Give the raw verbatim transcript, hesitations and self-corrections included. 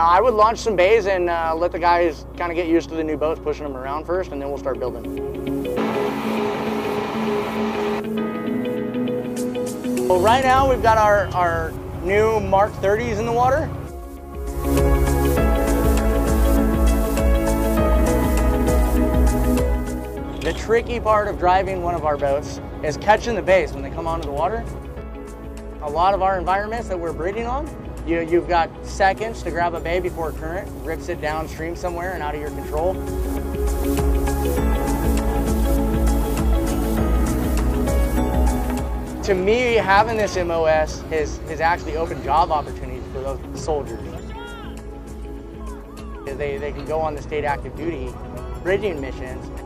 No, I would launch some bays and uh, let the guys kind of get used to the new boats, pushing them around first, and then we'll start building. Well, right now we've got our, our new Mark thirties in the water. The tricky part of driving one of our boats is catching the bays when they come onto the water. A lot of our environments that we're breeding on, You, you've got seconds to grab a bay before current rips it downstream somewhere and out of your control. To me, having this M O S has, has actually opened job opportunities for those soldiers. They, they can go on the state active duty bridging missions